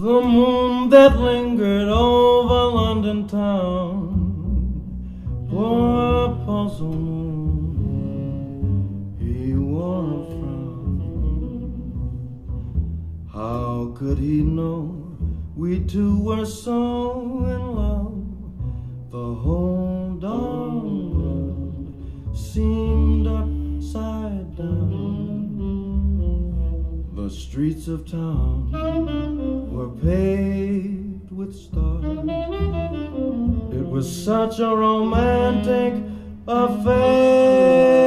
The moon that lingered over London town wore a puzzle moon, he wore a frown. How could he know we two were so in love? The whole darn world seemed upside down. The streets of town were paved with stars. It was such a romantic affair.